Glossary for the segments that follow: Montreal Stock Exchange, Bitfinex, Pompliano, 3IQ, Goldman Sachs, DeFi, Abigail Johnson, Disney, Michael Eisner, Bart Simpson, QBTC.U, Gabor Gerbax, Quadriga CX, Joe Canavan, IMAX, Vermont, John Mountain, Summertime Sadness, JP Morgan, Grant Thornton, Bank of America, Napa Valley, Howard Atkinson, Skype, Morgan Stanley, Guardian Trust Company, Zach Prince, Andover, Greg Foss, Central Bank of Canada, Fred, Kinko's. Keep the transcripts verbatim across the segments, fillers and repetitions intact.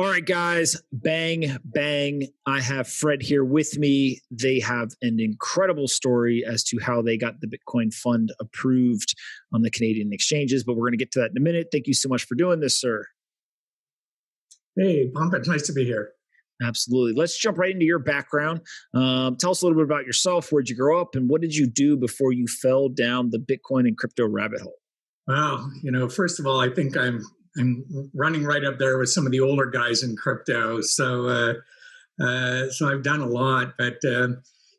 All right, guys, bang, bang. I have Fred here with me. They have an incredible story as to how they got the Bitcoin fund approved on the Canadian exchanges, but we're going to get to that in a minute. Thank you so much for doing this, sir. Hey, Pomp, it's nice to be here. Absolutely. Let's jump right into your background. Um, tell us a little bit about yourself. Where'd you grow up and what did you do before you fell down the Bitcoin and crypto rabbit hole? Wow. You know, first of all, I think I'm I'm running right up there with some of the older guys in crypto. So uh, uh, so I've done a lot, but, uh,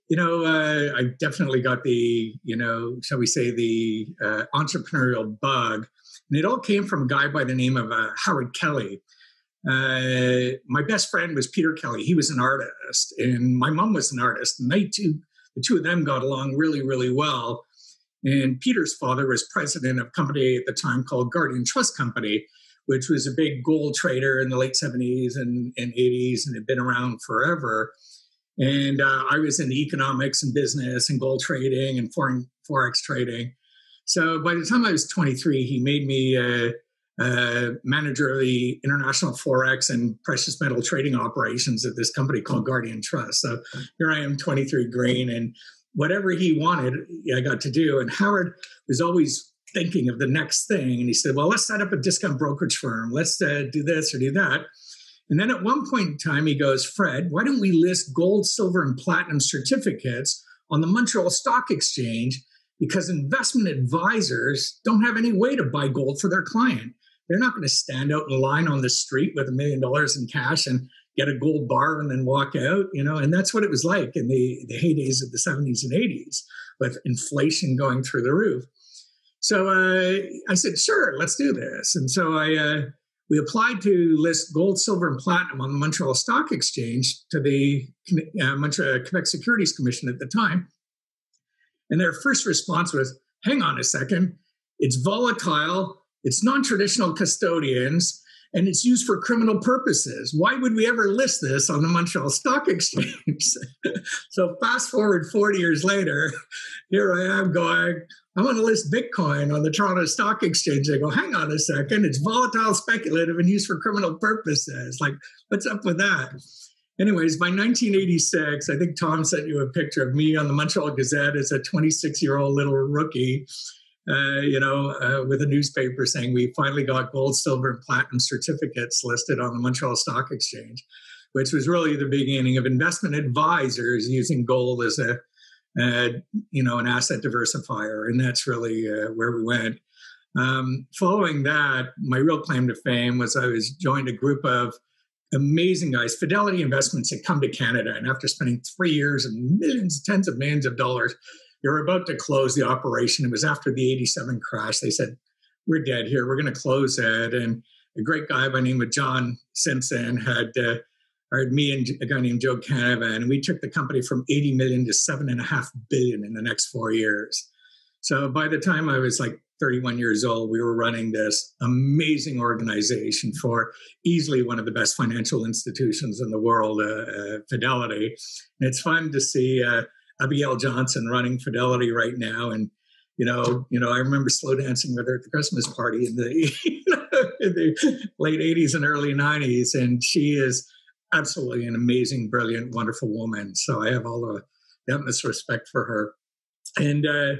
you know, uh, I definitely got the, you know, shall we say the uh, entrepreneurial bug. And it all came from a guy by the name of uh, Howard Kelly. Uh, my best friend was Peter Kelly. He was an artist and my mom was an artist, and they two, the two of them got along really, really well. And Peter's father was president of a company at the time called Guardian Trust Company, which was a big gold trader in the late seventies and, and eighties and had been around forever. And uh, I was in economics and business and gold trading and foreign forex trading. So by the time I was twenty-three, he made me a, a manager of the international forex and precious metal trading operations at this company called Guardian Trust. So here I am, twenty-three green, and whatever he wanted, I got to do. And Howard was always thinking of the next thing. And he said, well, let's set up a discount brokerage firm. Let's uh, do this or do that. And then at one point in time, he goes, Fred, why don't we list gold, silver, and platinum certificates on the Montreal Stock Exchange? Because investment advisors don't have any way to buy gold for their client. They're not going to stand out in line on the street with a million dollars in cash and get a gold bar and then walk out, you know. And that's what it was like in the, the heydays of the seventies and eighties with inflation going through the roof. So uh, I said, sure, let's do this. And so I uh, we applied to list gold, silver, and platinum on the Montreal Stock Exchange to the uh, Montreal, Quebec Securities Commission at the time. And their first response was, hang on a second, it's volatile, it's non-traditional custodians, and it's used for criminal purposes. Why would we ever list this on the Montreal Stock Exchange? So fast forward forty years later, here I am going, I want to list Bitcoin on the Toronto Stock Exchange. They go, hang on a second, it's volatile, speculative, and used for criminal purposes. Like, what's up with that? Anyways, by nineteen eighty-six, I think Tom sent you a picture of me on the Montreal Gazette as a twenty-six-year-old little rookie, Uh, you know, uh, with a newspaper saying we finally got gold, silver, and platinum certificates listed on the Montreal Stock Exchange, which was really the beginning of investment advisors using gold as a, uh, you know, an asset diversifier. And that's really uh, where we went. Um, following that, my real claim to fame was I was joined a group of amazing guys. Fidelity Investments had come to Canada, and after spending three years and millions, tens of millions of dollars, they were about to close the operation. It was after the eighty-seven crash. They said, we're dead here. We're going to close it. And a great guy by the name of John Simpson had uh, hired me and a guy named Joe Canavan. And we took the company from eighty million to seven and a half billion in the next four years. So by the time I was like thirty-one years old, we were running this amazing organization for easily one of the best financial institutions in the world, uh, uh, Fidelity. And it's fun to see Uh, Abigail Johnson running Fidelity right now. And, you know, you know, I remember slow dancing with her at the Christmas party in the, you know, in the late eighties and early nineties. And she is absolutely an amazing, brilliant, wonderful woman. So I have all the, the utmost respect for her. And uh,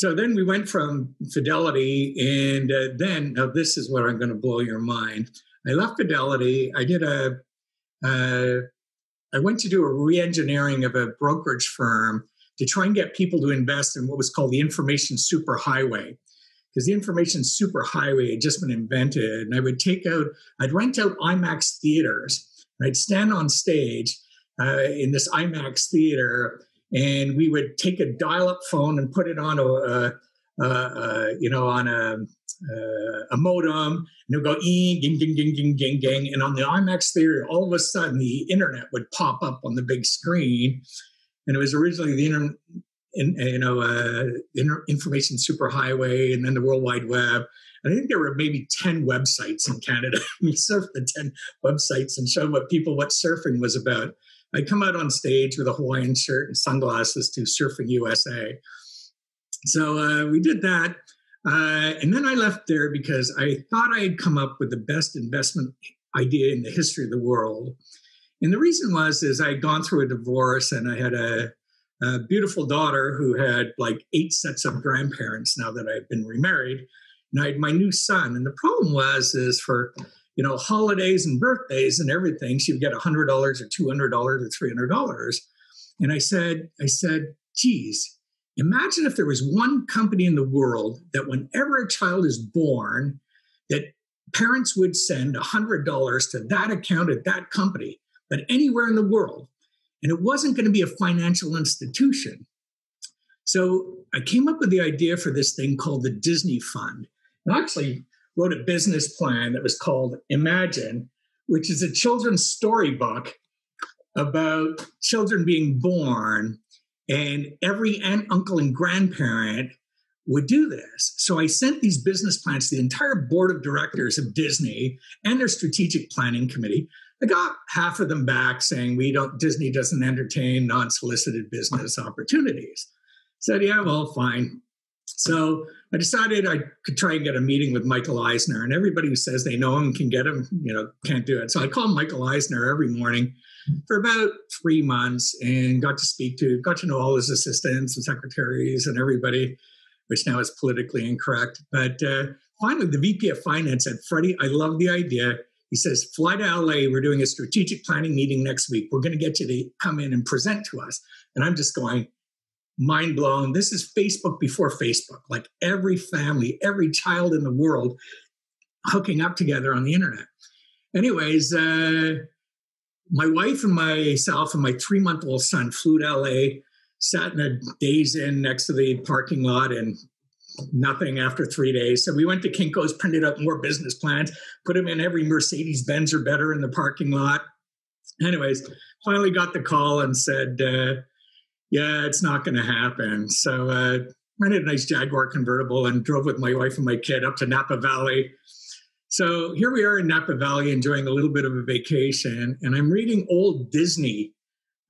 so then we went from Fidelity. And uh, then, now this is where I'm going to blow your mind. I left Fidelity. I did a, a I went to do a re-engineering of a brokerage firm to try and get people to invest in what was called the information superhighway, because the information superhighway had just been invented. And I would take out, I'd rent out IMAX theaters, and I'd stand on stage uh, in this IMAX theater, and we would take a dial-up phone and put it on a, a, a, a you know, on a, Uh, a modem, and it would go e ging, ging, ging, ging, ging, ging. And on the IMAX theater, all of a sudden the internet would pop up on the big screen. And it was originally the inter, in, you know, uh, inter, information superhighway, and then the World Wide Web. And I think there were maybe ten websites in Canada. We surfed the ten websites and showed what people what surfing was about. I come out on stage with a Hawaiian shirt and sunglasses to Surfing U S A. So uh, we did that. Uh, and then I left there because I thought I had come up with the best investment idea in the history of the world. And the reason was is I had gone through a divorce and I had a, a beautiful daughter who had like eight sets of grandparents now that I've been remarried. And I had my new son. And the problem was is for, you know, holidays and birthdays and everything, she would get one hundred dollars or two hundred dollars or three hundred dollars. And I said, I said, geez, imagine if there was one company in the world that whenever a child is born, that parents would send one hundred dollars to that account at that company, but anywhere in the world. And it wasn't going to be a financial institution. So I came up with the idea for this thing called the Disney Fund. And actually wrote a business plan that was called Imagine, which is a children's storybook about children being born. And every aunt, uncle, and grandparent would do this. So I sent these business plans to the entire board of directors of Disney and their strategic planning committee. I got half of them back saying, we don't, Disney doesn't entertain non-solicited business opportunities. Said, yeah, well, fine. So I decided I could try and get a meeting with Michael Eisner, and everybody who says they know him can get him, you know, can't do it. So I called Michael Eisner every morning for about three months and got to speak to, got to know all his assistants and secretaries and everybody, which now is politically incorrect. But uh, finally, the V P of Finance said, Freddie, I love the idea. He says, fly to L A. We're doing a strategic planning meeting next week. We're going to get you to come in and present to us. And I'm just going, mind blown. This is Facebook before Facebook, like every family, every child in the world hooking up together on the internet. Anyways, uh, my wife and myself and my three-month-old son flew to L A, sat in a Days Inn next to the parking lot and nothing after three days. So we went to Kinko's, printed up more business plans, put them in every Mercedes-Benz or better in the parking lot. Anyways, finally got the call and said, uh, yeah, it's not going to happen. So uh, rented a nice Jaguar convertible and drove with my wife and my kid up to Napa Valley. So here we are in Napa Valley enjoying a little bit of a vacation. And I'm reading old Disney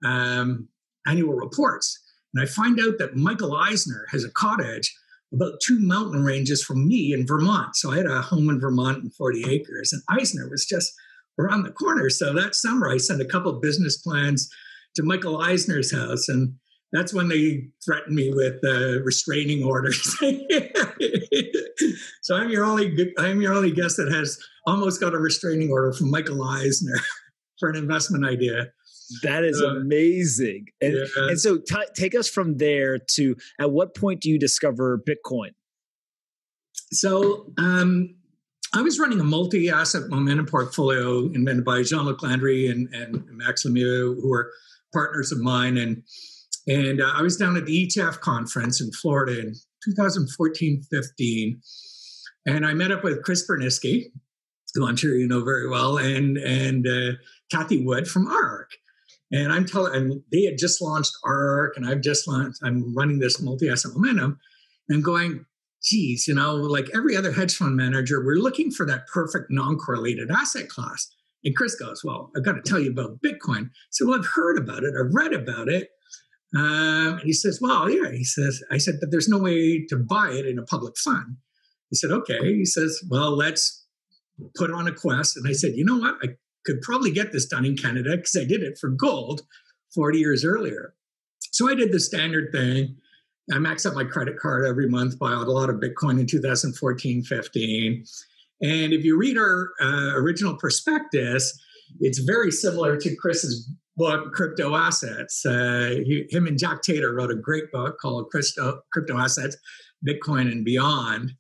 um, annual reports. And I find out that Michael Eisner has a cottage about two mountain ranges from me in Vermont. So I had a home in Vermont and forty acres, and Eisner was just around the corner. So that summer, I sent a couple of business plans to Michael Eisner's house. And that's when they threatened me with uh, restraining orders. So I'm your only, I'm your only guest that has almost got a restraining order from Michael Eisner for an investment idea. That is uh, amazing. And, yeah. and so t- take us from there to at what point do you discover Bitcoin? So um, I was running a multi-asset momentum portfolio invented by Jean-Luc Landry and, and Max Lemieux, who were partners of mine. And, and uh, I was down at the E T F conference in Florida in twenty fourteen fifteen. And I met up with Chris Burniske, who I'm sure you know very well, and, and uh, Kathy Wood from ARK. And I'm telling, and they had just launched ARK, and I've just launched, I'm running this multi-asset momentum. And I'm going, geez, you know, like every other hedge fund manager, we're looking for that perfect non-correlated asset class. And Chris goes, well, I've got to tell you about Bitcoin. So, well, I've heard about it. I've read about it. Um, and he says, well, yeah, he says, I said, but there's no way to buy it in a public fund. He said, okay. He says, well, let's put on a quest. And I said, you know what? I could probably get this done in Canada because I did it for gold forty years earlier. So I did the standard thing. I maxed out my credit card every month, bought a lot of Bitcoin in two thousand fourteen fifteen. And if you read our uh, original prospectus, it's very similar to Chris's book, Crypto Assets. Uh, he, him and Jack Tater wrote a great book called Crypto, Crypto Assets, Bitcoin and Beyond.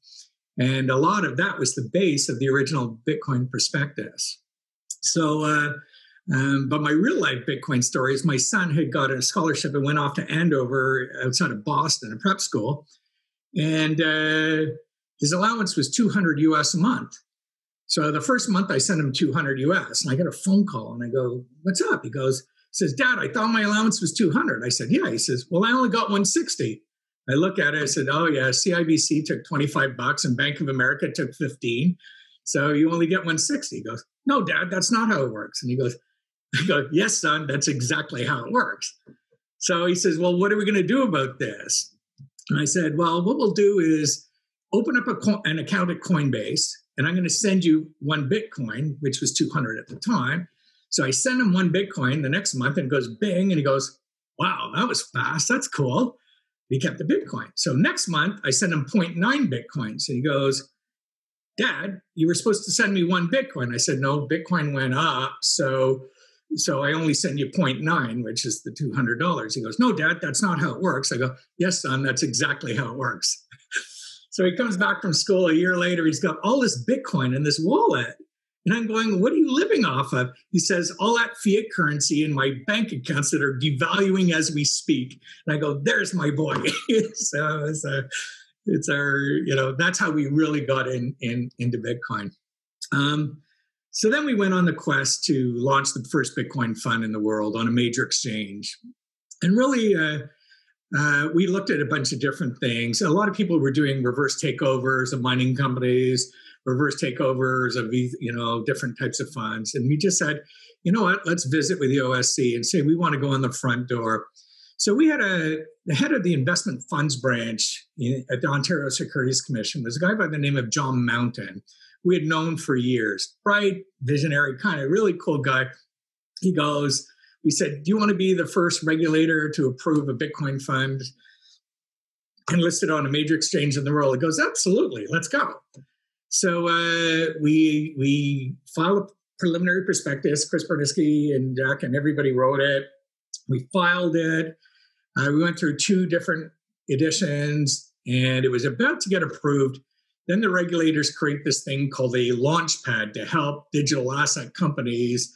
And a lot of that was the base of the original Bitcoin prospectus. So, uh, um, but my real life Bitcoin story is my son had got a scholarship and went off to Andover outside of Boston, a prep school. And uh, his allowance was two hundred U S a month. So the first month I sent him two hundred U S and I got a phone call and I go, what's up? He goes, says, Dad, I thought my allowance was two hundred. I said, yeah. He says, well, I only got one sixty. I look at it, I said, oh yeah, C I B C took twenty-five bucks and Bank of America took fifteen. So you only get one sixty. He goes, no, Dad, that's not how it works. And he goes, I go, yes, son, that's exactly how it works. So he says, well, what are we going to do about this? And I said, well, what we'll do is open up a co- an account at Coinbase and I'm going to send you one Bitcoin, which was two hundred at the time. So I send him one Bitcoin the next month, and it goes bing, and he goes, wow, that was fast. That's cool. He kept the Bitcoin. So next month, I sent him zero point nine Bitcoins, and he goes, Dad, you were supposed to send me one Bitcoin. I said, no, Bitcoin went up, so, so I only send you zero point nine, which is the two hundred dollars. He goes, no, Dad, that's not how it works. I go, yes, son, that's exactly how it works. So he comes back from school a year later. He's got all this Bitcoin in this wallet. And I'm going, what are you living off of? He says, all that fiat currency in my bank accounts that are devaluing as we speak. And I go, there's my boy. so it's a, it's our, you know, that's how we really got in, in into Bitcoin. Um, so then we went on the quest to launch the first Bitcoin fund in the world on a major exchange. And really, uh, uh, we looked at a bunch of different things. A lot of people were doing reverse takeovers of mining companies, reverse takeovers of, you know, different types of funds. And we just said, you know what, let's visit with the O S C and say, we want to go on the front door. So we had a, the head of the investment funds branch in, at the Ontario Securities Commission was a guy by the name of John Mountain. We had known for years, bright, visionary, kind of really cool guy. He goes, we said, do you want to be the first regulator to approve a Bitcoin fund and list it on a major exchange in the world? He goes, absolutely, let's go. So uh, we we filed a preliminary prospectus. Chris Burniske and Jack and everybody wrote it. We filed it. Uh, we went through two different editions, and it was about to get approved. Then the regulators create this thing called a launchpad to help digital asset companies,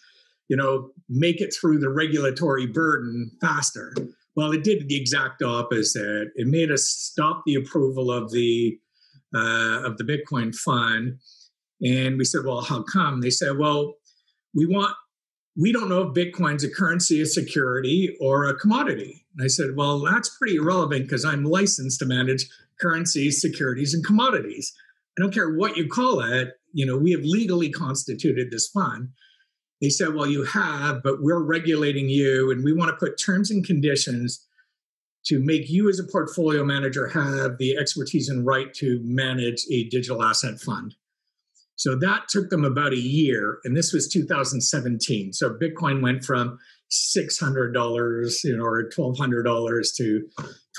you know, make it through the regulatory burden faster. Well, it did the exact opposite. It made us stop the approval of the Uh, of the Bitcoin fund. And we said, well, how come? They said, well, we want, we don't know if Bitcoin's a currency, a security, or a commodity. And I said, well, that's pretty irrelevant because I'm licensed to manage currencies, securities, and commodities. I don't care what you call it. You know, we have legally constituted this fund. They said, well, you have, but we're regulating you and we want to put terms and conditions to make you as a portfolio manager have the expertise and right to manage a digital asset fund. So that took them about a year, and this was two thousand seventeen. So Bitcoin went from six hundred dollars, you know, or twelve hundred dollars to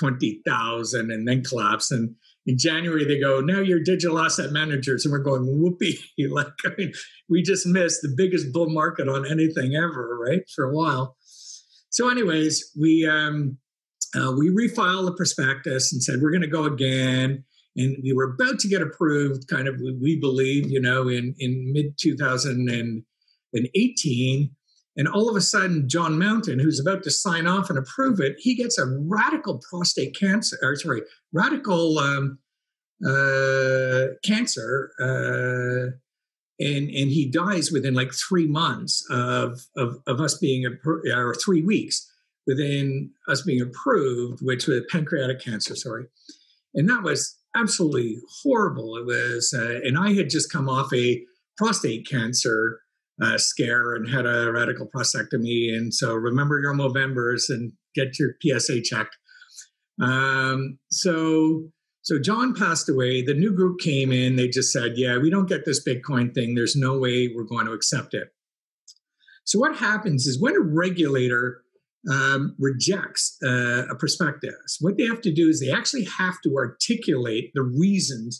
twenty thousand dollars and then collapsed. And in January, they go, now you're digital asset managers. And we're going, whoopee. Like, I mean, we just missed the biggest bull market on anything ever, right, for a while. So anyways, we... um, Uh, we refiled the prospectus and said, we're going to go again. And we were about to get approved, kind of, we believe, you know, in, in mid two thousand eighteen. And all of a sudden, John Mountain, who's about to sign off and approve it, he gets a radical prostate cancer, or sorry, radical um, uh, cancer. Uh, and and he dies within like three months of, of, of us being, a, or three weeks. within us being approved, which was pancreatic cancer, sorry. And that was absolutely horrible. It was, uh, and I had just come off a prostate cancer uh, scare and had a radical prostatectomy. And so remember your Movembers and get your P S A checked. Um, so, so John passed away. The new group came in. They just said, yeah, we don't get this Bitcoin thing. There's no way we're going to accept it. So what happens is when a regulator Um, rejects uh, a prospectus, what they have to do is they actually have to articulate the reasons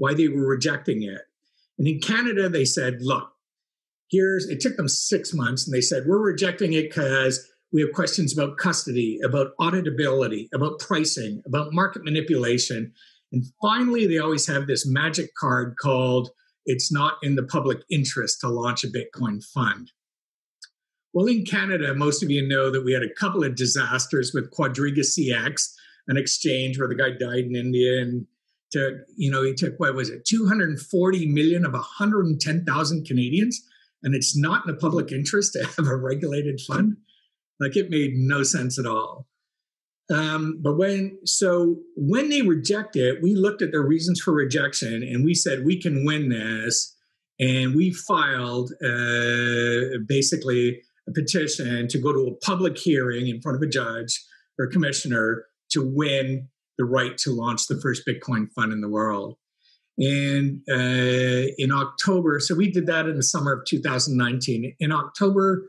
why they were rejecting it. And in Canada, they said, look, here's, it took them six months and they said, we're rejecting it because we have questions about custody, about auditability, about pricing, about market manipulation. And finally, they always have this magic card called, it's not in the public interest to launch a Bitcoin fund. Well, in Canada, most of you know that we had a couple of disasters with Quadriga C X, an exchange where the guy died in India and took, you know, he took, what was it, two hundred forty million of one hundred ten thousand Canadians, and it's not in the public interest to have a regulated fund. Like, it made no sense at all. Um, but when, so when they reject it, we looked at their reasons for rejection and we said, we can win this. And we filed uh, basically a petition to go to a public hearing in front of a judge or commissioner to win the right to launch the first Bitcoin fund in the world. And uh, in October, so we did that in the summer of two thousand nineteen. In October,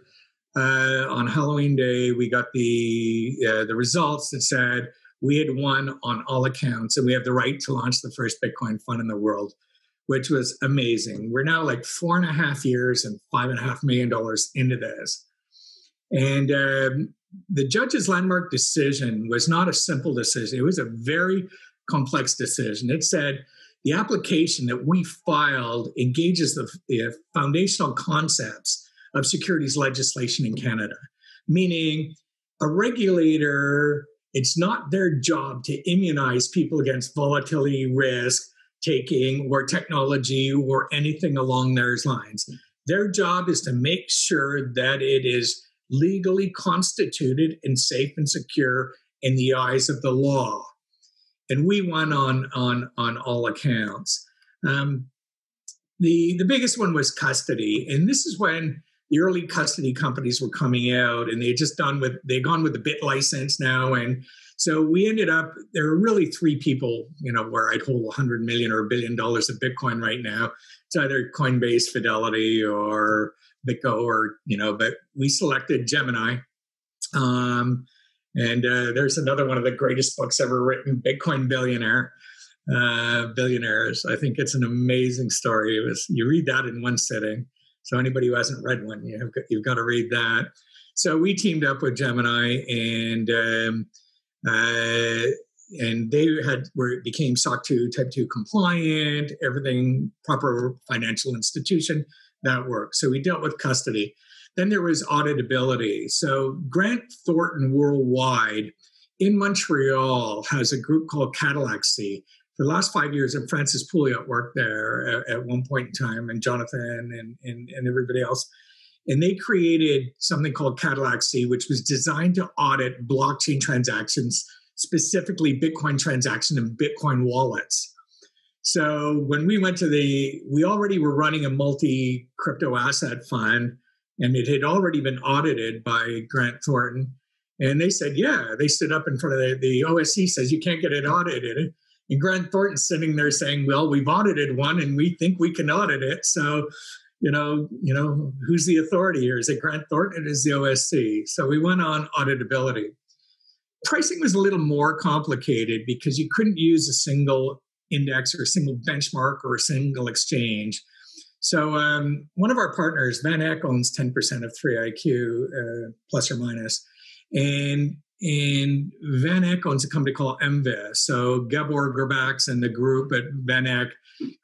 uh, on Halloween Day, we got the uh, the results that said we had won on all accounts, and we have the right to launch the first Bitcoin fund in the world, which was amazing. We're now like four and a half years and five and a half million dollars into this. And um, the judge's landmark decision was not a simple decision. It was a very complex decision. It said the application that we filed engages the, the foundational concepts of securities legislation in Canada, meaning a regulator, it's not their job to immunize people against volatility, risk taking, or technology, or anything along those lines. Their job is to make sure that it is legally constituted and safe and secure in the eyes of the law. And we won on, on, on all accounts. Um, the, the biggest one was custody. And this is when the early custody companies were coming out, and they had just done with, they'd gone with the bit license now. And so we ended up, there are really three people, you know, where I'd hold one hundred million or a billion dollars of Bitcoin right now. It's either Coinbase, Fidelity, or Bitco, or, you know, but we selected Gemini. Um, and uh, there's another one of the greatest books ever written, Bitcoin Billionaire, uh, Billionaires. I think it's an amazing story. It was, you read that in one sitting. So anybody who hasn't read one, you have, you've got to read that. So we teamed up with Gemini, and um, uh, and they had were became S O C two Type two compliant, everything proper financial institution that worked. So we dealt with custody. Then there was auditability. So Grant Thornton Worldwide in Montreal has a group called Cadillac C. The last five years of Francis Pouliot worked there at, at one point in time, and Jonathan and, and, and everybody else. And they created something called Cadillac C, which was designed to audit blockchain transactions, specifically Bitcoin transaction and Bitcoin wallets. So when we went to the, we already were running a multi-crypto asset fund, and it had already been audited by Grant Thornton. And they said, yeah, they stood up in front of the, the O S C says, you can't get it audited. And Grant Thornton's sitting there saying, well, we've audited one and we think we can audit it. So, you know, you know, who's the authority here? Is it Grant Thornton? It is the O S C. So we went on auditability. Pricing was a little more complicated because you couldn't use a single index or a single benchmark or a single exchange. So um, one of our partners, VanEck, owns ten percent of three I Q, uh, plus or minus. And And VanEck owns a company called M V I S. So Gabor Gerbax and the group at VanEck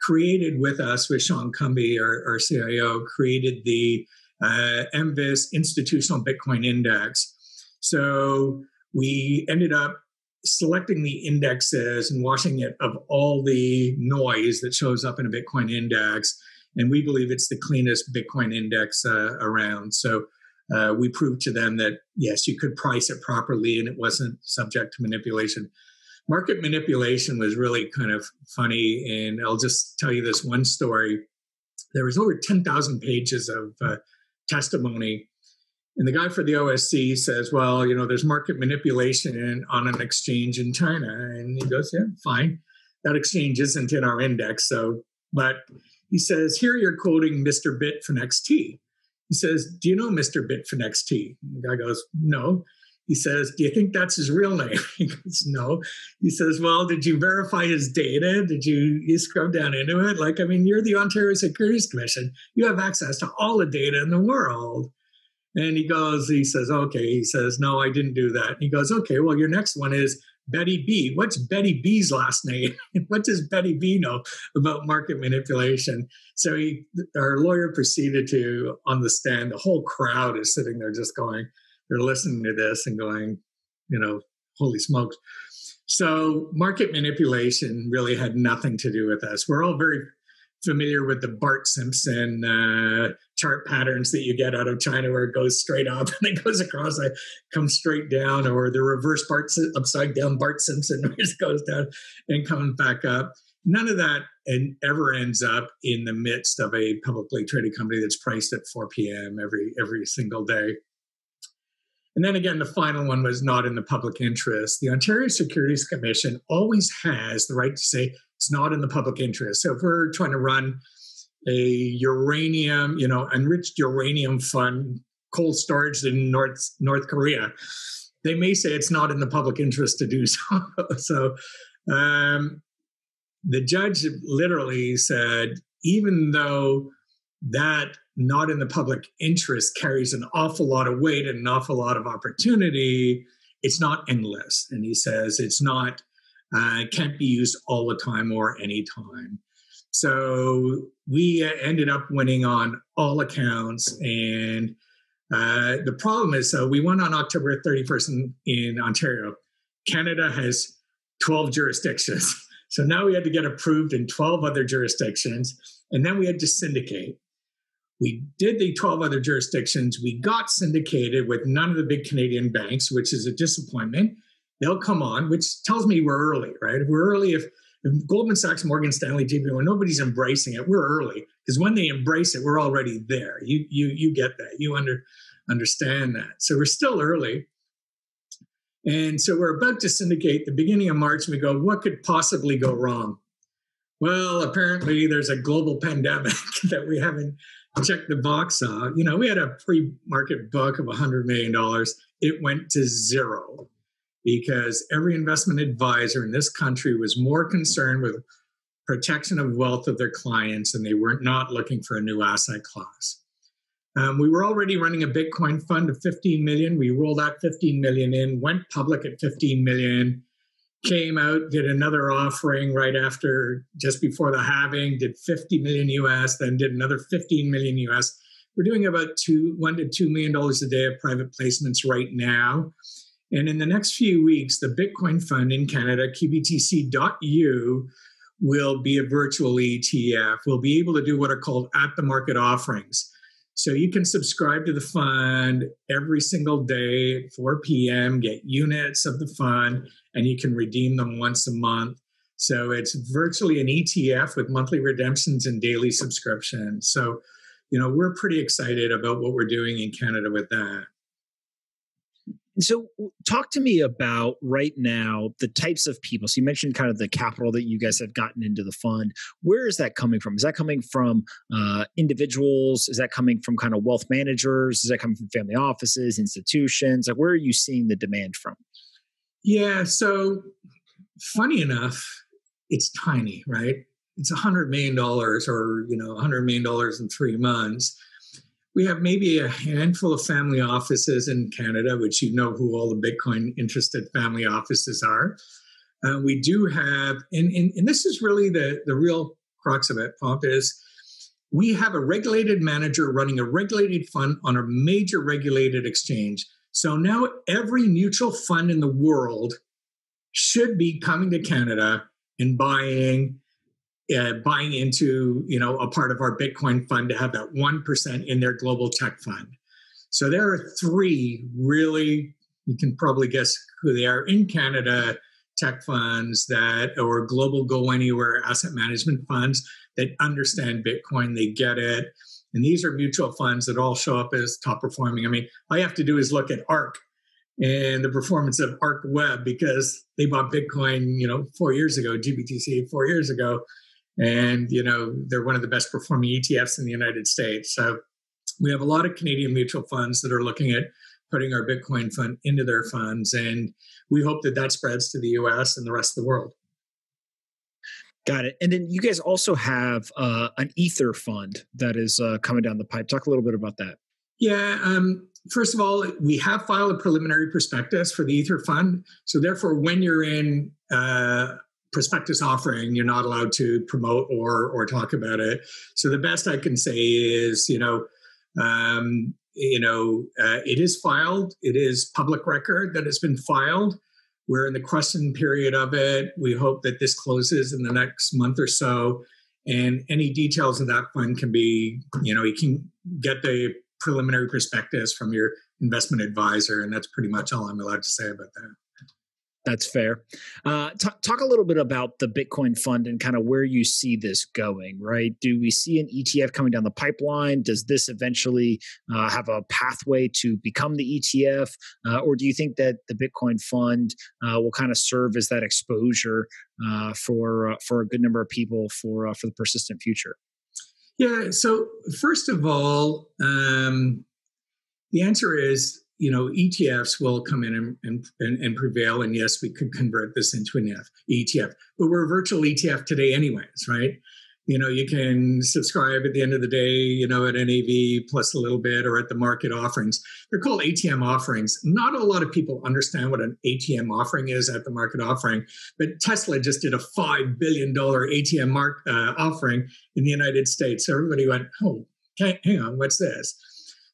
created with us, with Sean Cumby, our, our C I O, created the uh, M V I S Institutional Bitcoin Index. So we ended up selecting the indexes and washing it of all the noise that shows up in a Bitcoin index. And we believe it's the cleanest Bitcoin index uh, around. So Uh, we proved to them that, yes, you could price it properly and it wasn't subject to manipulation. Market manipulation was really kind of funny. And I'll just tell you this one story. There was over ten thousand pages of uh, testimony. And the guy for the O S C says, well, you know, there's market manipulation in, on an exchange in China. And he goes, yeah, fine. That exchange isn't in our index. So, but he says, here you're quoting Mister Bitfinex T. He says, do you know Mister Bitfinex T? The guy goes, no. He says, do you think that's his real name? He goes, no. He says, well, did you verify his data? Did you, you scrub down into it? Like, I mean, you're the Ontario Securities Commission. You have access to all the data in the world. And he goes, he says, okay. He says, no, I didn't do that. And he goes, okay, well, your next one is Betty B. What's Betty B's last name? What does Betty B know about market manipulation? So he, our lawyer proceeded to, on the stand, the whole crowd is sitting there just going, they're listening to this and going, you know, holy smokes. So market manipulation really had nothing to do with us. We're all very familiar with the Bart Simpson uh, chart patterns that you get out of China, where it goes straight up and it goes across, it comes straight down, or the reverse Bart, upside down Bart Simpson, where it goes down and comes back up. None of that and ever ends up in the midst of a publicly traded company that's priced at four p m every every single day. And then again, the final one was not in the public interest. The Ontario Securities Commission always has the right to say, It's not in the public interest. So if we're trying to run a uranium, you know, enriched uranium fund, coal storage in North North Korea, they may say it's not in the public interest to do so. So um, the judge literally said, even though that not in the public interest carries an awful lot of weight and an awful lot of opportunity, it's not endless. And he says it's not, uh, can't be used all the time or any time. So we ended up winning on all accounts. And uh, the problem is, so we won on October thirty-first in, in Ontario. Canada has twelve jurisdictions. So now we had to get approved in twelve other jurisdictions. And then we had to syndicate. We did the twelve other jurisdictions. We got syndicated with none of the big Canadian banks, which is a disappointment. They'll come on, which tells me we're early, right? We're early. If, if Goldman Sachs, Morgan Stanley, J P Morgan, when nobody's embracing it, we're early. Because when they embrace it, we're already there. You, you, you get that. You under, understand that. So we're still early. And so we're about to syndicate the beginning of March. And we go, what could possibly go wrong? Well, apparently there's a global pandemic that we haven't check the box out. You know, we had a pre-market book of one hundred million dollars. It went to zero because every investment advisor in this country was more concerned with protection of wealth of their clients, and they were not looking for a new asset class. Um, we were already running a Bitcoin fund of fifteen million. We rolled out fifteen million in, went public at fifteen million, came out, did another offering right after, just before the halving, did fifty million U S, then did another fifteen million U S. We're doing about two, one to two million dollars a day of private placements right now. And in the next few weeks, the Bitcoin fund in Canada, Q B T C dot U, will be a virtual E T F. We'll be able to do what are called at-the-market offerings. So you can subscribe to the fund every single day at four p m, get units of the fund, and you can redeem them once a month. So it's virtually an E T F with monthly redemptions and daily subscriptions. So, you know, we're pretty excited about what we're doing in Canada with that. So talk to me about right now the types of people. So you mentioned kind of the capital that you guys have gotten into the fund. Where is that coming from? Is that coming from uh, individuals? Is that coming from kind of wealth managers? Is that coming from family offices, institutions? Like, where are you seeing the demand from? Yeah, so funny enough, it's tiny, right? It's one hundred million dollars or, you know, one hundred million dollars in three months. We have maybe a handful of family offices in Canada, which you know who all the Bitcoin-interested family offices are. Uh, we do have, and, and, and this is really the, the real crux of it, Pomp, is we have a regulated manager running a regulated fund on a major regulated exchange. So now every mutual fund in the world should be coming to Canada and buying Uh, buying into, you know, a part of our Bitcoin fund to have that one percent in their global tech fund. So there are three really, you can probably guess who they are in Canada, tech funds that, or global go anywhere asset management funds that understand Bitcoin, they get it. And these are mutual funds that all show up as top performing. I mean, all you have to do is look at ARK and the performance of ARK Web, because they bought Bitcoin, you know, four years ago, G B T C four years ago. And, you know, they're one of the best performing E T Fs in the United States. So we have a lot of Canadian mutual funds that are looking at putting our Bitcoin fund into their funds. And we hope that that spreads to the U S and the rest of the world. Got it. And then you guys also have uh, an Ether fund that is uh, coming down the pipe. Talk a little bit about that. Yeah. Um, first of all, we have filed a preliminary prospectus for the Ether fund. So therefore, when you're in uh prospectus offering, you're not allowed to promote or or talk about it. So the best I can say is, you know, um, you know, uh, it is filed. It is public record that it's been filed. We're in the question period of it. We hope that this closes in the next month or so. And any details of that fund can be, you know, you can get the preliminary prospectus from your investment advisor. And that's pretty much all I'm allowed to say about that. That's fair. Uh, t- talk a little bit about the Bitcoin fund and kind of where you see this going, right? Do we see an E T F coming down the pipeline? Does this eventually uh, have a pathway to become the E T F? Uh, or do you think that the Bitcoin fund uh, will kind of serve as that exposure uh, for uh, for a good number of people for uh, for the persistent future? Yeah. So first of all, um, the answer is, you know, E T Fs will come in and, and, and, and prevail. And yes, we could convert this into an E T F, but we're a virtual E T F today anyways, right? You know, you can subscribe at the end of the day, you know, at N A V plus a little bit or at the market offerings. They're called A T M offerings. Not a lot of people understand what an A T M offering is at the market offering, but Tesla just did a five billion dollars A T M mark, uh, offering in the United States. So everybody went, oh, okay, hang on, what's this?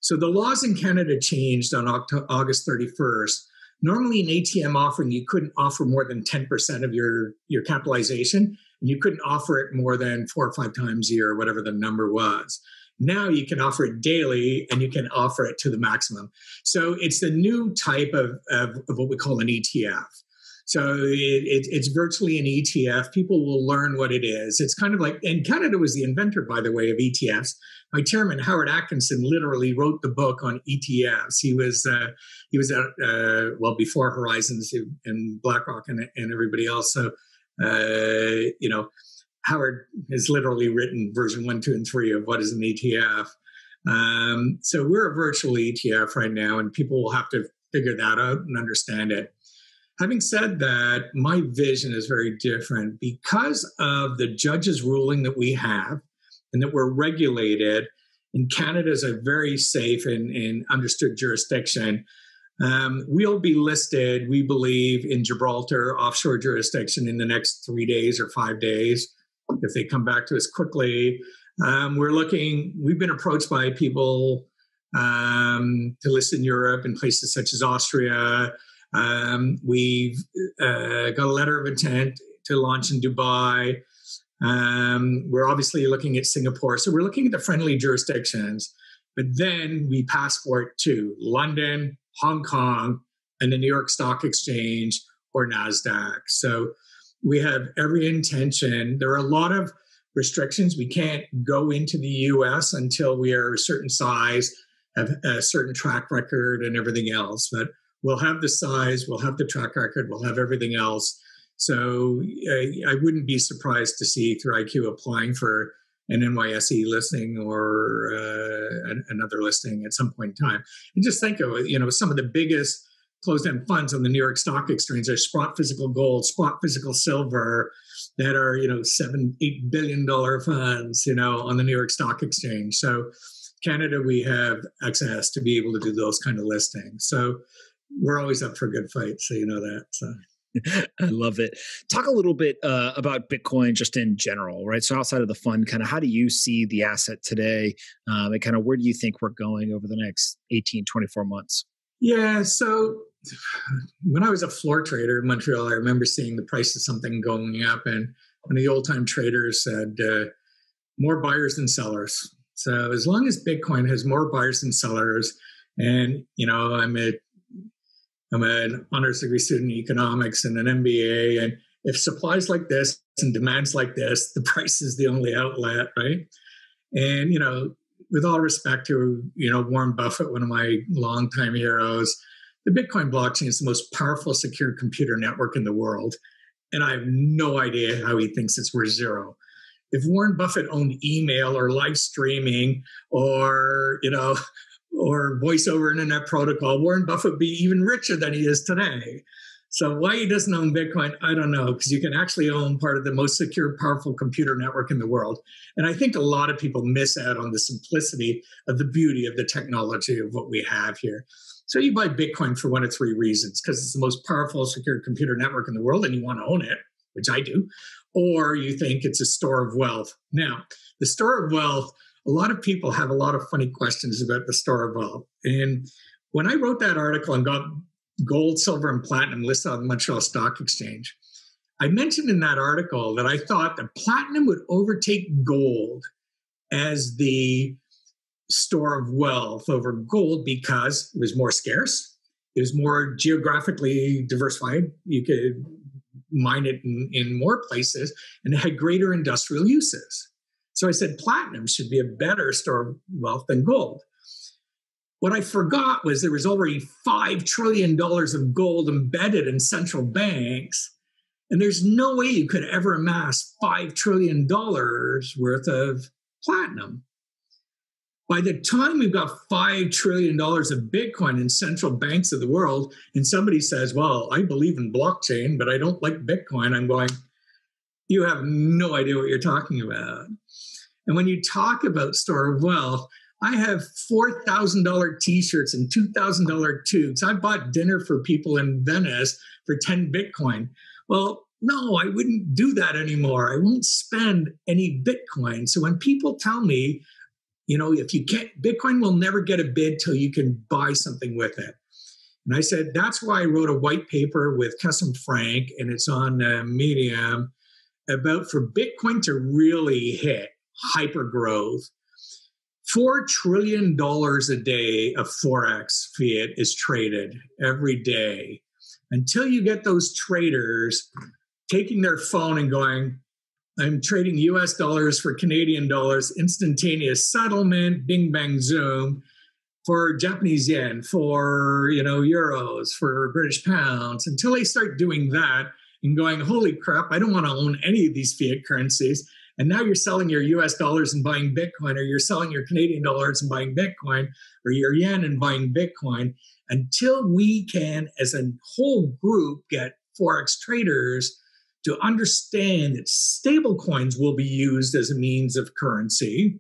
So the laws in Canada changed on August thirty-first. Normally an A T M offering, you couldn't offer more than ten percent of your, your capitalization. And you couldn't offer it more than four or five times a year or whatever the number was. Now you can offer it daily and you can offer it to the maximum. So it's the new type of, of, of what we call an E T F. So it, it, it's virtually an E T F. People will learn what it is. It's kind of like, and Canada was the inventor, by the way, of E T Fs. My chairman, Howard Atkinson, literally wrote the book on E T Fs. He was, uh, he was at, uh, well, before Horizons and BlackRock and, and everybody else. So, uh, you know, Howard has literally written version one, two, and three of what is an E T F. Um, so we're a virtual E T F right now, and people will have to figure that out and understand it. Having said that, my vision is very different because of the judge's ruling that we have and that we're regulated, and Canada is a very safe and, and understood jurisdiction. Um, we'll be listed, we believe, in Gibraltar offshore jurisdiction in the next three days or five days, if they come back to us quickly. Um, we're looking, we've been approached by people um, to list in Europe and places such as Austria. Um, we've uh, got a letter of intent to launch in Dubai. Um, we're obviously looking at Singapore. So we're looking at the friendly jurisdictions, but then we passport to London, Hong Kong, and the New York Stock Exchange or NASDAQ. So we have every intention. There are a lot of restrictions. We can't go into the U S until we are a certain size, have a certain track record and everything else. But we'll have the size, we'll have the track record, we'll have everything else. So uh, I wouldn't be surprised to see three I Q applying for an N Y S E listing or uh, another listing at some point in time. And just think of, you know, some of the biggest closed-end funds on the New York Stock Exchange are Sprott Physical Gold, Sprott Physical Silver, that are, you know, seven, eight billion dollar funds, you know, on the New York Stock Exchange. So Canada, we have access to be able to do those kind of listings. So we're always up for a good fight, so you know that. So. I love it. Talk a little bit uh, about Bitcoin just in general, right? So outside of the fund, kind of how do you see the asset today um, and kind of where do you think we're going over the next eighteen, twenty-four months? Yeah, so when I was a floor trader in Montreal, I remember seeing the price of something going up, and one of the old-time traders said, uh, more buyers than sellers. So as long as Bitcoin has more buyers than sellers, and, you know, I'm a I'm an honors degree student in economics and an M B A. And if supplies like this and demands like this, the price is the only outlet, right? And, you know, with all respect to, you know, Warren Buffett, one of my longtime heroes, the Bitcoin blockchain is the most powerful secure computer network in the world. And I have no idea how he thinks it's worth zero. If Warren Buffett owned email or live streaming or, you know, or voice over internet protocol, Warren Buffett would be even richer than he is today. So why he doesn't own Bitcoin, I don't know, because you can actually own part of the most secure, powerful computer network in the world. And I think a lot of people miss out on the simplicity of the beauty of the technology of what we have here. So you buy Bitcoin for one of three reasons, because it's the most powerful, secure computer network in the world and you want to own it, which I do, or you think it's a store of wealth. Now, the store of wealth, a lot of people have a lot of funny questions about the store of wealth. And when I wrote that article and got gold, silver, and platinum listed on the Montreal Stock Exchange, I mentioned in that article that I thought that platinum would overtake gold as the store of wealth over gold because it was more scarce. It was more geographically diversified. You could mine it in, in more places, and it had greater industrial uses. So I said platinum should be a better store of wealth than gold. What I forgot was there was already five trillion dollars of gold embedded in central banks, and there's no way you could ever amass five trillion dollars worth of platinum. By the time we've got five trillion dollars of Bitcoin in central banks of the world, and somebody says, well, I believe in blockchain, but I don't like Bitcoin, I'm going, you have no idea what you're talking about. And when you talk about store of wealth, I have four thousand dollar t-shirts and two thousand dollar tubes. I bought dinner for people in Venice for ten Bitcoin. Well, no, I wouldn't do that anymore. I won't spend any Bitcoin. So when people tell me, you know, if you can't, Bitcoin will never get a bid till you can buy something with it. And I said, that's why I wrote a white paper with Custom Frank, and it's on uh, Medium, about for Bitcoin to really hit hyper growth, four trillion dollars a day of Forex fiat is traded every day. Until you get those traders taking their phone and going, I'm trading U S dollars for Canadian dollars, instantaneous settlement, bing, bang, zoom, for Japanese yen, for, you know, euros, for British pounds. Until they start doing that and going, holy crap, I don't want to own any of these fiat currencies. And now you're selling your U S dollars and buying Bitcoin, or you're selling your Canadian dollars and buying Bitcoin, or your yen and buying Bitcoin. Until we can, as a whole group, get Forex traders to understand that stable coins will be used as a means of currency,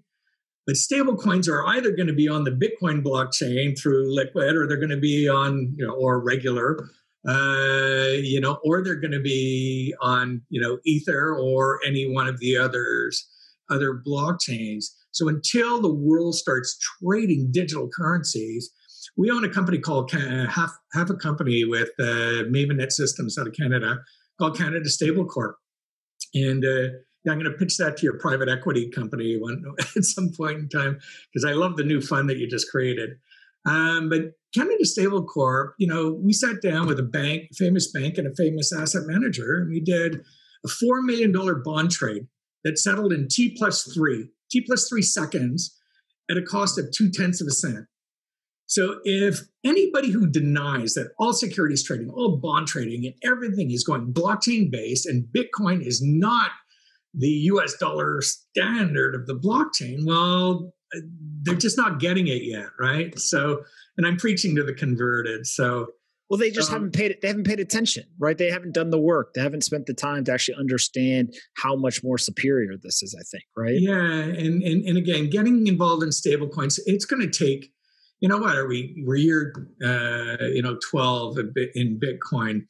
but stable coins are either going to be on the Bitcoin blockchain through Liquid, or they're going to be on, you know, or regular, uh, you know, or they're going to be on, you know, Ether or any one of the others, other blockchains. So until the world starts trading digital currencies, we own a company called, uh, half, half a company with uh, Mavennet Systems out of Canada, called Canada Stable Corp. And uh, I'm going to pitch that to your private equity company one, at some point in time, because I love the new fund that you just created. Um, but Canada Stable Corp, you know, we sat down with a bank, famous bank and a famous asset manager, and we did a four million dollar bond trade that settled in T plus three, T plus three seconds at a cost of two tenths of a cent. So if anybody who denies that all securities trading, all bond trading and everything is going blockchain-based and Bitcoin is not the U S dollar standard of the blockchain, well, they're just not getting it yet, right? So, and I'm preaching to the converted, so. Well, they just um, haven't paid it. They haven't paid attention, right? They haven't done the work. They haven't spent the time to actually understand how much more superior this is, I think, right? Yeah, and, and, and again, getting involved in stablecoins, it's going to take, you know what, are we, we're year, uh, you know, twelve in Bitcoin.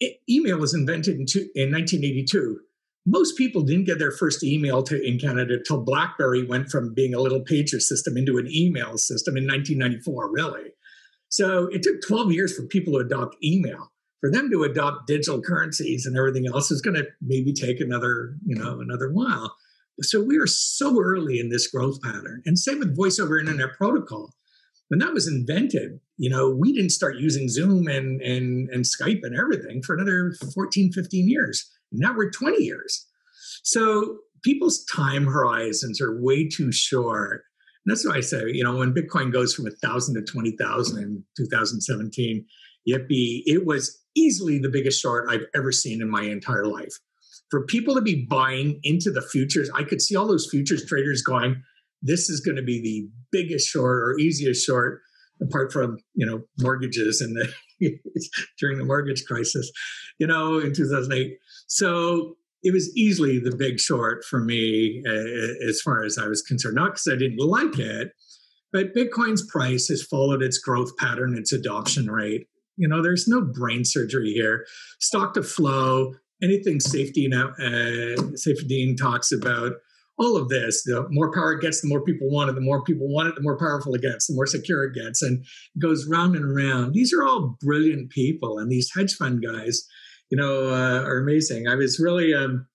It, email was invented in, two, in nineteen eighty-two. Most people didn't get their first email to, in Canada till BlackBerry went from being a little pager system into an email system in nineteen ninety-four, really. So it took twelve years for people to adopt email. For them to adopt digital currencies and everything else is going to maybe take another, you know, another while. So we are so early in this growth pattern. And same with voice over internet protocol. When that was invented, you know, we didn't start using Zoom and, and, and Skype and everything for another fourteen, fifteen years. Now we're twenty years. So people's time horizons are way too short. And that's why I say, you know, when Bitcoin goes from one thousand to twenty thousand in two thousand seventeen, yippee, it was easily the biggest short I've ever seen in my entire life. For people to be buying into the futures, I could see all those futures traders going, this is going to be the biggest short or easiest short, apart from, you know, mortgages and the during the mortgage crisis, you know, in two thousand eight. So it was easily the big short for me uh, as far as I was concerned, not because I didn't like it, but Bitcoin's price has followed its growth pattern, its adoption rate. You know, there's no brain surgery here. Stock to flow, anything safety now, uh, Safety Dean talks about. All of this, the more power it gets, the more people want it, the more people want it, the more powerful it gets, the more secure it gets, and it goes round and round. These are all brilliant people, and these hedge fund guys, you know, uh, are amazing. I was really, um,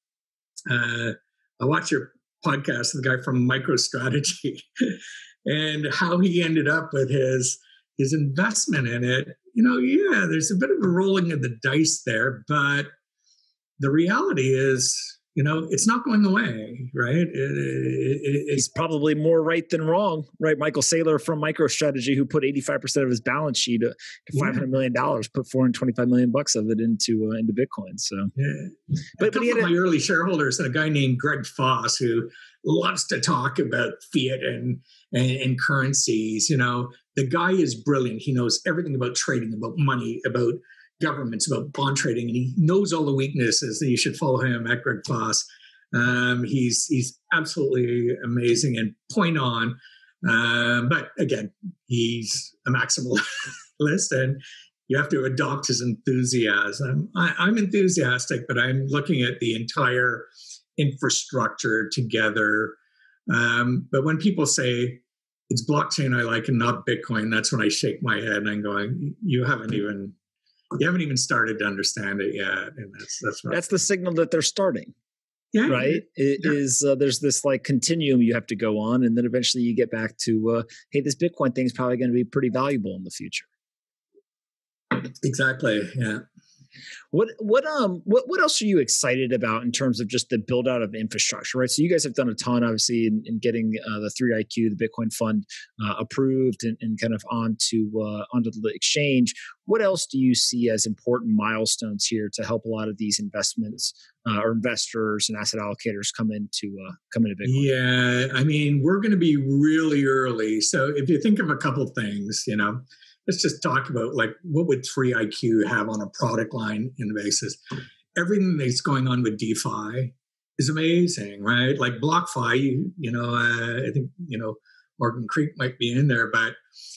uh, I watched your podcast, the guy from MicroStrategy, and how he ended up with his, his investment in it, you know, yeah, there's a bit of a rolling of the dice there, but the reality is, you know, it's not going away, right? It, it, it, it's probably more right than wrong, right? Michael Saylor from MicroStrategy, who put eighty-five percent of his balance sheet to five hundred million dollars, put four hundred twenty-five million bucks of it into uh, into Bitcoin. So, yeah. but, a couple but he had of my a, early shareholders, a guy named Greg Foss, who loves to talk about fiat and, and and currencies. You know, the guy is brilliant. He knows everything about trading, about money, about governments, about bond trading, and he knows all the weaknesses. That you should follow him at Greg Foss. Um, he's he's absolutely amazing and point on. Um, but again, he's a maximalist, and you have to adopt his enthusiasm. I, I'm enthusiastic, but I'm looking at the entire infrastructure together. Um, but when people say it's blockchain I like and not Bitcoin, that's when I shake my head and I'm going, you haven't even. You haven't even started to understand it yet, and that's that's that's the signal that they're starting, yeah, right? It yeah. is uh, there's this like continuum you have to go on, and then eventually you get back to uh, hey, this Bitcoin thing is probably going to be pretty valuable in the future. Exactly. Yeah. What what um what what else are you excited about in terms of just the build out of infrastructure, right? So you guys have done a ton, obviously, in, in getting uh, the three I Q, the Bitcoin fund, uh, approved and, and kind of onto uh, onto the exchange. What else do you see as important milestones here to help a lot of these investments uh, or investors and asset allocators come into uh, come into Bitcoin? Yeah, I mean, we're going to be really early. So if you think of a couple things, you know. Let's just talk about like what would three I Q have on a product line in the basis. Everything that's going on with DeFi is amazing, right? Like BlockFi, you, you know, uh, I think, you know, Morgan Creek might be in there, but,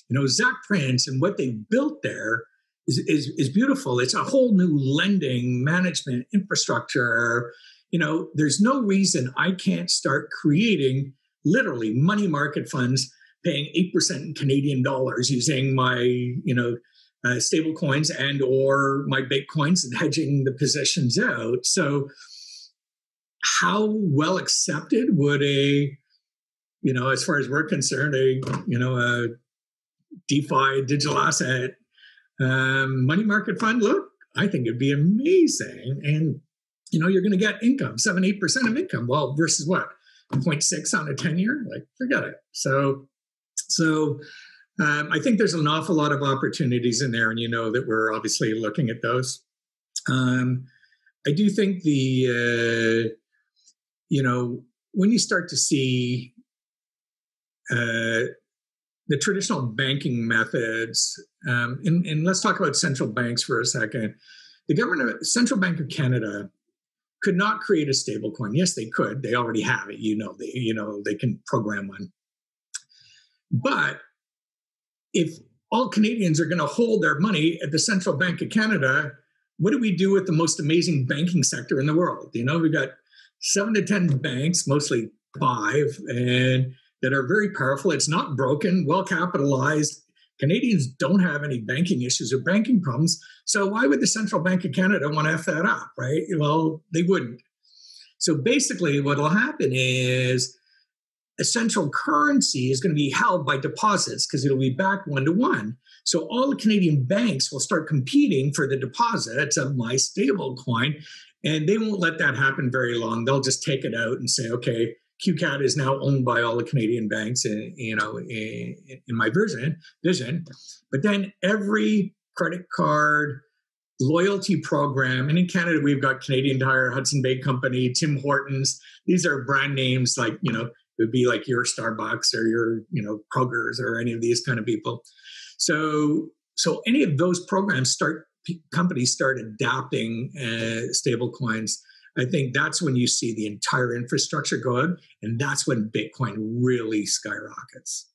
you know, Zach Prince and what they built there is, is, is beautiful. It's a whole new lending management infrastructure. You know, there's no reason I can't start creating literally money market funds paying eight percent in Canadian dollars using my, you know, uh, stable coins and or my Bitcoins and hedging the positions out. So how well accepted would a, you know, as far as we're concerned, a, you know, a DeFi digital asset um, money market fund look? I think it'd be amazing. And, you know, you're going to get income, seven, eight percent of income. Well, versus what? zero point six on a ten year? Like, forget it. So... So um, I think there's an awful lot of opportunities in there, and you know that we're obviously looking at those. Um, I do think the, uh, you know, when you start to see uh, the traditional banking methods, um, and, and let's talk about central banks for a second. The government, Central Bank of Canada, could not create a stablecoin. Yes, they could. They already have it. You know, they, you know, they can program one. But if all Canadians are going to hold their money at the Central Bank of Canada, what do we do with the most amazing banking sector in the world? You know, we've got seven to ten banks, mostly five, and that are very powerful. It's not broken, well capitalized. Canadians don't have any banking issues or banking problems. So why would the Central Bank of Canada want to F that up, right? Well, they wouldn't. So basically what will happen is a central currency is going to be held by deposits because it'll be backed one-to-one. So all the Canadian banks will start competing for the deposits of my stable coin, and they won't let that happen very long. They'll just take it out and say, okay, Q C A D is now owned by all the Canadian banks, and you know, in, in my version, vision. But then every credit card, loyalty program, and in Canada, we've got Canadian Tire, Hudson Bay Company, Tim Hortons. These are brand names like, you know, it would be like your Starbucks or your, you know, Kroger's or any of these kind of people. So, so any of those programs start, companies start adapting uh, stable coins. I think that's when you see the entire infrastructure go out, and that's when Bitcoin really skyrockets.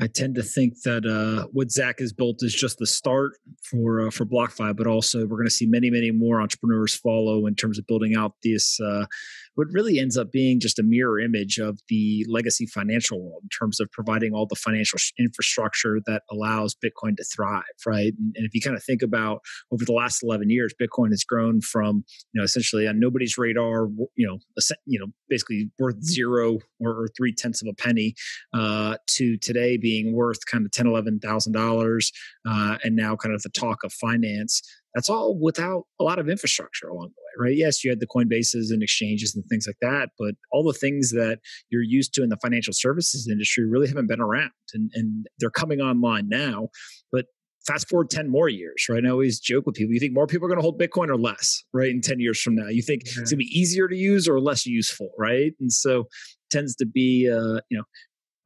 I tend to think that uh, what Zach has built is just the start for uh, for BlockFi, but also we're going to see many, many more entrepreneurs follow in terms of building out this uh, what really ends up being just a mirror image of the legacy financial world in terms of providing all the financial infrastructure that allows Bitcoin to thrive, right? And, and if you kind of think about over the last eleven years, Bitcoin has grown from, you know, essentially on nobody's radar, you know, you know, basically worth zero or three tenths of a penny uh, to today being worth kind of ten thousand dollars, eleven thousand dollars, uh, and now kind of the talk of finance. That's all without a lot of infrastructure along the way, right? Yes, you had the Coinbases and exchanges and things like that, but all the things that you're used to in the financial services industry really haven't been around, and, and they're coming online now. But fast forward ten more years, right? And I always joke with people, you think more people are going to hold Bitcoin or less, right? In ten years from now, you think mm-hmm. it's going to be easier to use or less useful, right? And so it tends to be, uh, you know,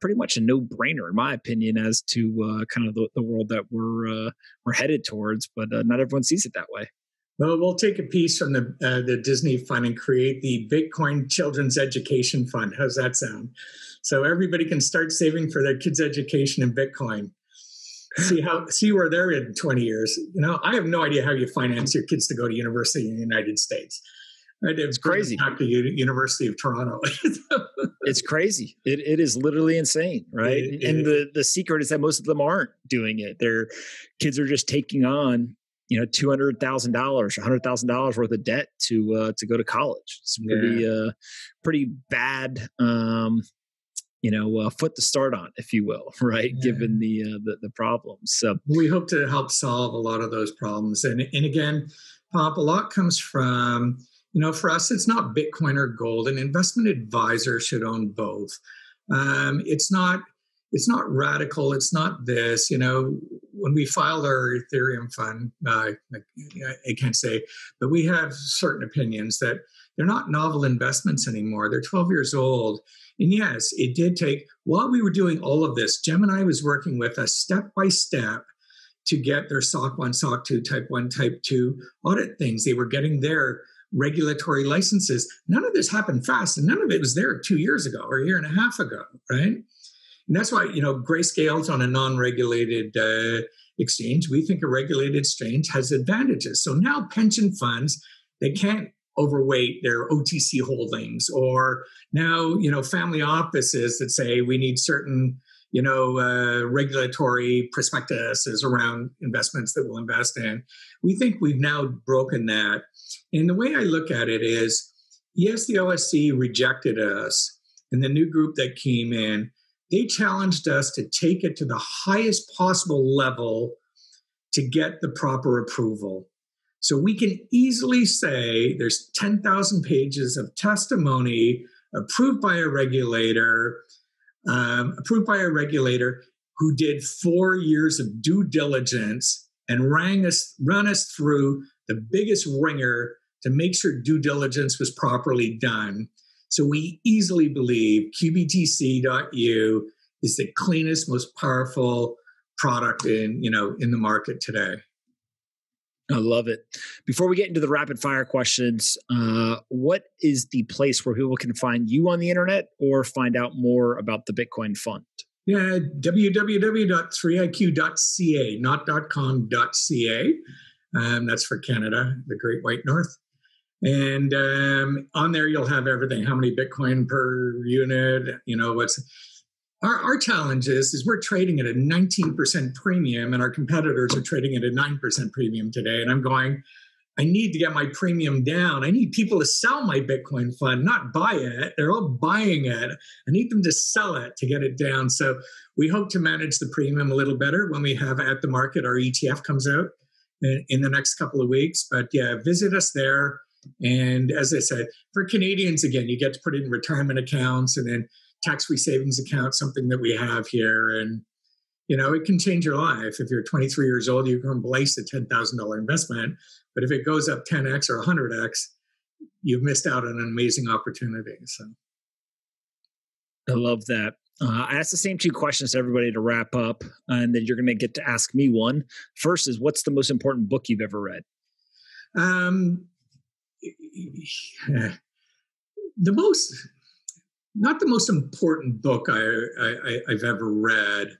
pretty much a no-brainer, in my opinion, as to uh, kind of the, the world that we're uh, we're headed towards. But uh, not everyone sees it that way. Well, we'll take a piece from the uh, the Disney fund and create the Bitcoin Children's Education Fund. How's that sound? So everybody can start saving for their kids' education in Bitcoin. See how see where they're in twenty years. You know, I have no idea how you finance your kids to go to university in the United States. Right? It's crazy. Back to University of Toronto. It's crazy. It it is literally insane, right? It, it, and the the secret is that most of them aren't doing it. Their kids are just taking on, you know, two hundred thousand dollars, a hundred thousand dollars worth of debt to uh, to go to college. It's pretty yeah. uh, pretty bad, um, you know, uh, foot to start on, if you will, right? Yeah. Given the, uh, the the problems. So we hope to help solve a lot of those problems. And and again, Pop, a lot comes from. You know, for us, it's not Bitcoin or gold. An investment advisor should own both. Um, it's not it's not radical. It's not this. You know, when we filed our Ethereum fund, uh, I, I can't say, but we have certain opinions that they're not novel investments anymore. They're twelve years old. And yes, it did take, while we were doing all of this, Gemini was working with us step by step to get their S O C one, S O C two, Type one, Type two audit things. They were getting their regulatory licenses. None of this happened fast, and none of it was there two years ago or a year and a half ago, right? And that's why, you know, Grayscale's on a non-regulated uh, exchange. We think a regulated exchange has advantages. So now pension funds, they can't overweight their O T C holdings, or now, you know, family offices that say we need certain, you know, uh, regulatory prospectuses around investments that we'll invest in. We think we've now broken that. And the way I look at it is, yes, the O S C rejected us, and the new group that came in, they challenged us to take it to the highest possible level to get the proper approval. So we can easily say there's ten thousand pages of testimony approved by a regulator, um, approved by a regulator who did four years of due diligence and ran us, ran us through the biggest ringer to make sure due diligence was properly done. So we easily believe Q B T C dot U is the cleanest, most powerful product in, you know, in the market today. I love it. Before we get into the rapid fire questions, uh, what is the place where people can find you on the internet or find out more about the Bitcoin Fund? Yeah, w w w dot three i q dot c a, not .com.ca. Um, that's for Canada, the Great White North. And um, on there, you'll have everything. How many Bitcoin per unit? You know, what's our, our challenge is, is we're trading at a nineteen percent premium, and our competitors are trading at a nine percent premium today. And I'm going, I need to get my premium down. I need people to sell my Bitcoin fund, not buy it. They're all buying it. I need them to sell it to get it down. So we hope to manage the premium a little better when we have at the market. Our E T F comes out in the next couple of weeks. But yeah, visit us there. And as I said, for Canadians, again, you get to put in retirement accounts and then tax-free savings accounts, something that we have here. And, you know, it can change your life. If you're twenty-three years old, you can place a ten thousand dollars investment. But if it goes up ten x or one hundred x, you've missed out on an amazing opportunity. So I love that. Uh, I asked the same two questions to everybody to wrap up, and then you're going to get to ask me one. First is, what's the most important book you've ever read? Um, the most, not the most important book I, I, I've ever read,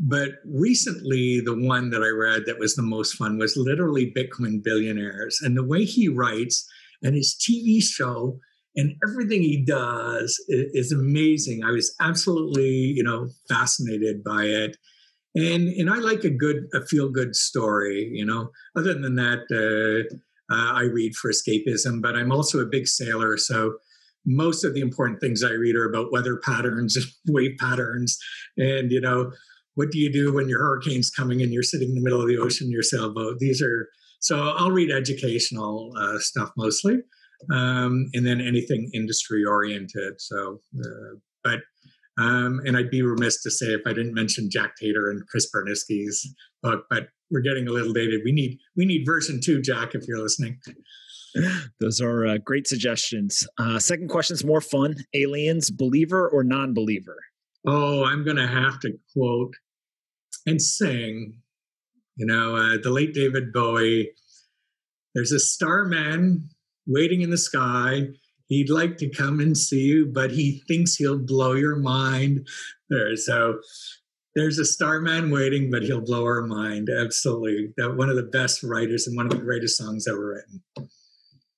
but recently the one that I read that was the most fun was literally Bitcoin Billionaires. And the way he writes and his T V show And everything he does is amazing. I was absolutely, you know, fascinated by it. And and I like a good, a feel-good story, you know. Other than that, uh, uh, I read for escapism, but I'm also a big sailor. So most of the important things I read are about weather patterns, wave patterns, and, you know, what do you do when your hurricane's coming and you're sitting in the middle of the ocean in your sailboat? These are, so I'll read educational uh, stuff mostly. Um, and then anything industry oriented. So, uh, but, um, and I'd be remiss to say if I didn't mention Jack Tater and Chris Burniske's book, but we're getting a little dated. We need, we need version two, Jack, if you're listening. Those are uh, great suggestions. Uh, second question is more fun. Aliens, believer or non-believer? Oh, I'm going to have to quote and sing, you know, uh, the late David Bowie. There's a starman waiting in the sky. He'd like to come and see you, but he thinks he'll blow your mind. There, so there's a starman waiting, but he'll blow our mind. Absolutely. That one of the best writers and one of the greatest songs ever written.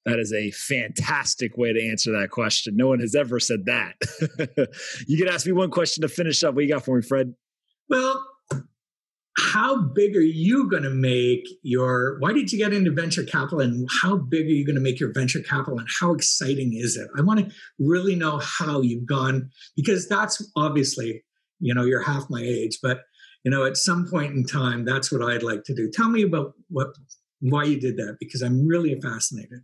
That is a fantastic way to answer that question. No one has ever said that. You can ask me one question to finish up. What you got for me, Fred? Well, how big are you going to make your, why did you get into venture capital, and how big are you going to make your venture capital, and how exciting is it? I want to really know how you've gone, because that's obviously, you know, you're half my age, but you know, at some point in time, that's what I'd like to do. Tell me about what, why you did that, because I'm really fascinated.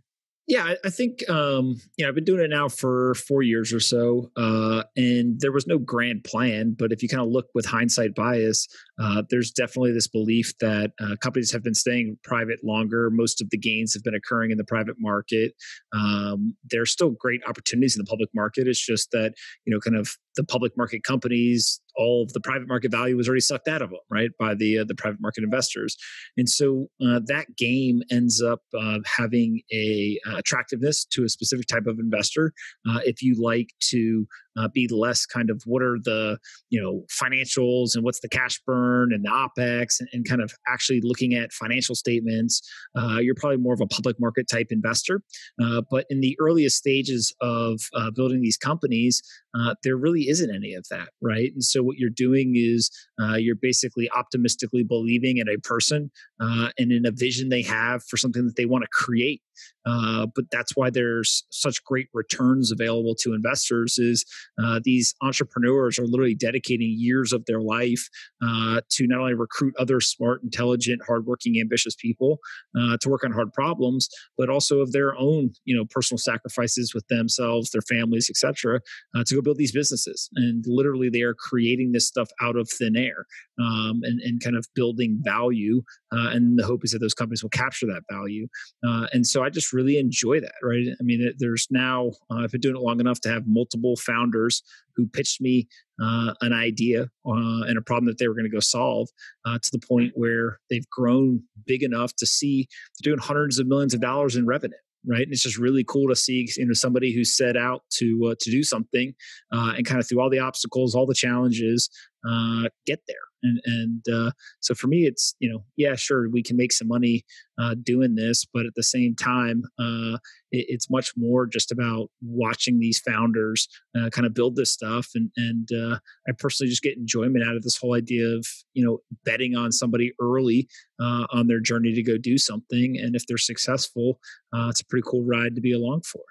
Yeah, I think, um, you know, I've been doing it now for four years or so, uh, and there was no grand plan. But if you kind of look with hindsight bias, uh, there's definitely this belief that uh, companies have been staying private longer. Most of the gains have been occurring in the private market. Um, there are still great opportunities in the public market. It's just that, you know, kind of the public market companies, all of the private market value was already sucked out of them, right, by the uh, the private market investors. And so uh, that game ends up uh, having a uh, attractiveness to a specific type of investor. Uh, if you like to uh, be less kind of what are the, you know, financials and what's the cash burn and the OpEx, and, and kind of actually looking at financial statements, uh, you're probably more of a public market type investor. Uh, but in the earliest stages of uh, building these companies, uh, there really isn't any of that, right? And so what you're doing is uh, you're basically optimistically believing in a person uh, and in a vision they have for something that they want to create. Uh, but that's why there's such great returns available to investors is uh, these entrepreneurs are literally dedicating years of their life uh, to not only recruit other smart, intelligent, hardworking, ambitious people uh, to work on hard problems, but also of their own, you know, personal sacrifices with themselves, their families, et cetera, uh, to go build these businesses. And literally they are creating this stuff out of thin air um, and, and kind of building value. Uh, and the hope is that those companies will capture that value. Uh, and so I just really enjoy that, right? I mean, there's now, uh, I've been doing it long enough to have multiple founders who pitched me uh, an idea uh, and a problem that they were going to go solve uh, to the point where they've grown big enough to see they're doing hundreds of millions of dollars in revenue. Right, and it's just really cool to see, you know, somebody who set out to uh, to do something uh, and kind of through all the obstacles, all the challenges, uh, get there. And and uh, so for me, it's, you know, yeah, sure, we can make some money uh, doing this, but at the same time, uh, it, it's much more just about watching these founders uh, kind of build this stuff. And and uh, I personally just get enjoyment out of this whole idea of, you know, betting on somebody early uh, on their journey to go do something, and if they're successful, uh, it's a pretty cool ride to be along for.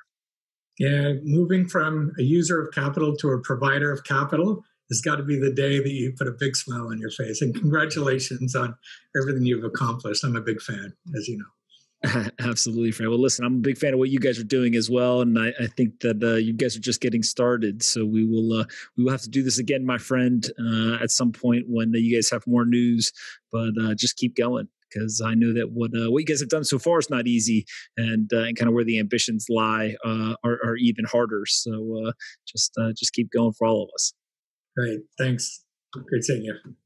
Yeah, moving from a user of capital to a provider of capital. It's got to be the day that you put a big smile on your face. And congratulations on everything you've accomplished. I'm a big fan, as you know. Absolutely, Fred. Well, listen, I'm a big fan of what you guys are doing as well. And I, I think that uh, you guys are just getting started. So we will uh, we will have to do this again, my friend, uh, at some point when uh, you guys have more news. But uh, just keep going, because I know that what uh, what you guys have done so far is not easy, and uh, and kind of where the ambitions lie uh, are, are even harder. So uh, just uh, just keep going for all of us. Great. Thanks. Great seeing you.